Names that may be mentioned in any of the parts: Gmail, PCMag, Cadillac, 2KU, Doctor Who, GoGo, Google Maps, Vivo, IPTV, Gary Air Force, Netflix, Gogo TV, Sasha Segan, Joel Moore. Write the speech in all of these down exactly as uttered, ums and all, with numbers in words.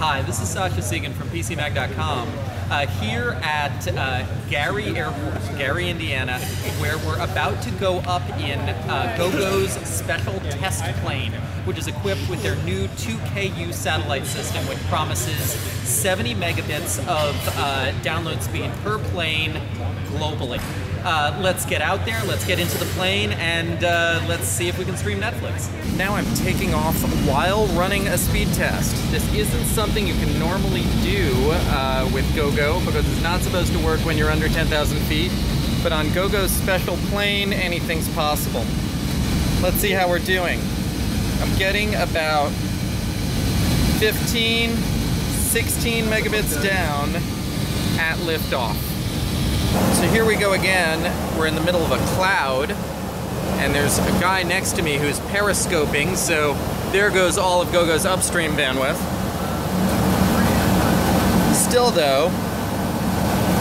Hi, this is Sasha Segan from P C Mag dot com uh, here at uh, Gary Air Force, Gary, Indiana, where we're about to go up in uh, GoGo's special test plane, which is equipped with their new two K U satellite system, which promises seventy megabits of uh, download speed per plane globally. Uh, let's get out there, let's get into the plane, and uh, let's see if we can stream Netflix. Now I'm taking off while running a speed test. This isn't something you can normally do uh, with GoGo, because it's not supposed to work when you're under ten thousand feet, but on GoGo's special plane, anything's possible. Let's see how we're doing. I'm getting about fifteen, sixteen megabits down at liftoff. So here we go again. We're in the middle of a cloud, and there's a guy next to me who's periscoping, so there goes all of GoGo's upstream bandwidth. Still though,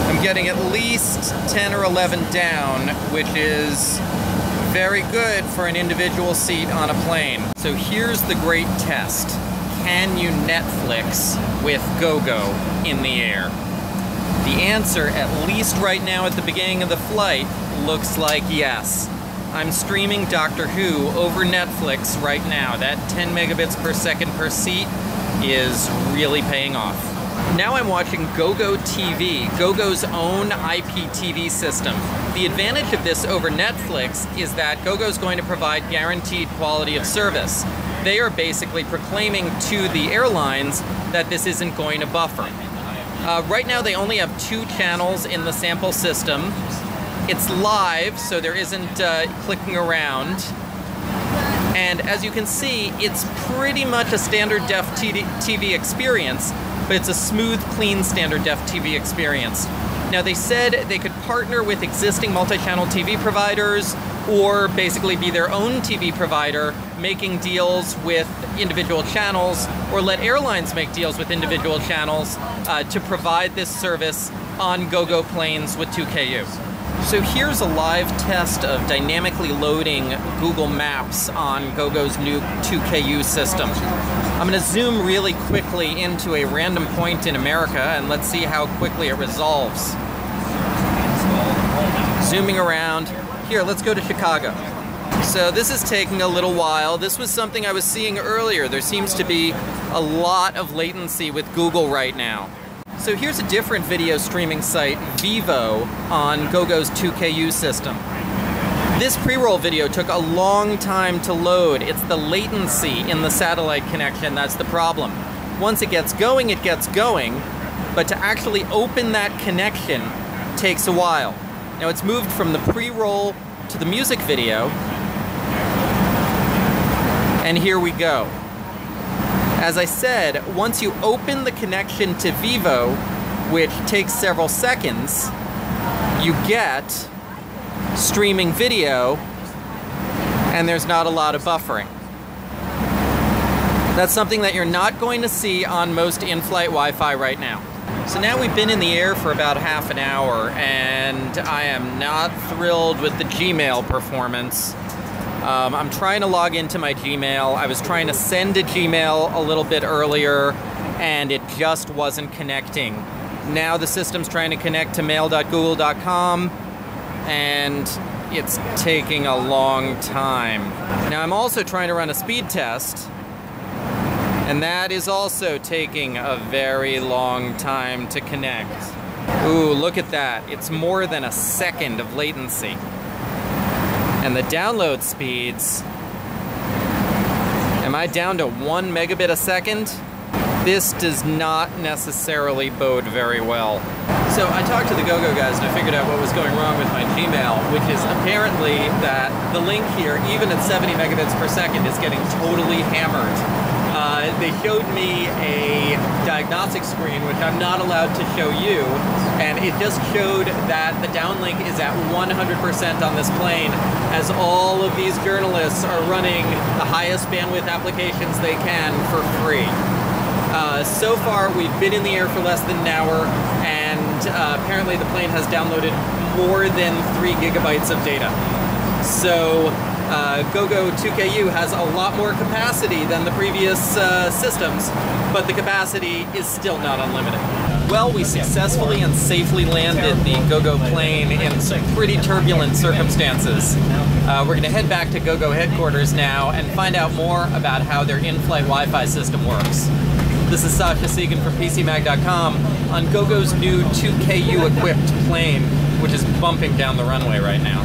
I'm getting at least ten or eleven down, which is very good for an individual seat on a plane. So here's the great test. Can you Netflix with GoGo in the air? The answer, at least right now at the beginning of the flight, looks like yes. I'm streaming Doctor Who over Netflix right now. That ten megabits per second per seat is really paying off. Now I'm watching Gogo T V, GoGo's own I P T V system. The advantage of this over Netflix is that GoGo's going to provide guaranteed quality of service. They are basically proclaiming to the airlines that this isn't going to buffer. Uh, right now they only have two channels in the sample system. It's live, so there isn't uh, clicking around. And as you can see, it's pretty much a standard def T V experience, but it's a smooth, clean standard def T V experience. Now they said they could partner with existing multi-channel T V providers or basically be their own T V provider, making deals with individual channels, or let airlines make deals with individual channels uh, to provide this service on GoGo planes with two K U. So here's a live test of dynamically loading Google Maps on GoGo's new two K U system. I'm gonna zoom really quickly into a random point in America, and let's see how quickly it resolves. Zooming around. Here, let's go to Chicago. So this is taking a little while. This was something I was seeing earlier. There seems to be a lot of latency with Google right now. So here's a different video streaming site, Vivo, on GoGo's two K U system. This pre-roll video took a long time to load. It's the latency in the satellite connection that's the problem. Once it gets going, it gets going, but to actually open that connection takes a while. Now it's moved from the pre-roll to the music video, and here we go. As I said, once you open the connection to Vivo, which takes several seconds, you get streaming video, and there's not a lot of buffering. That's something that you're not going to see on most in-flight Wi-Fi right now. So now we've been in the air for about half an hour, and I am not thrilled with the Gmail performance. Um, I'm trying to log into my Gmail. I was trying to send to Gmail a little bit earlier, and it just wasn't connecting. Now the system's trying to connect to mail dot google dot com, and it's taking a long time. Now I'm also trying to run a speed test, and that is also taking a very long time to connect. Ooh, look at that. It's more than a second of latency. And the download speeds, am I down to one megabit a second? This does not necessarily bode very well. So I talked to the GoGo guys and I figured out what was going wrong with my Gmail, which is apparently that the link here, even at seventy megabits per second, is getting totally hammered. Uh, they showed me a diagnostic screen, which I'm not allowed to show you, and it just showed that the downlink is at one hundred percent on this plane, as all of these journalists are running the highest bandwidth applications they can for free. Uh, so far, we've been in the air for less than an hour, and uh, apparently the plane has downloaded more than three gigabytes of data. So Uh, GoGo two K U has a lot more capacity than the previous uh, systems, but the capacity is still not unlimited. Well, we successfully and safely landed the GoGo plane in some pretty turbulent circumstances. Uh, we're going to head back to GoGo headquarters now and find out more about how their in-flight Wi-Fi system works. This is Sasha Segan from P C Mag dot com on GoGo's new two K U equipped plane, which is bumping down the runway right now.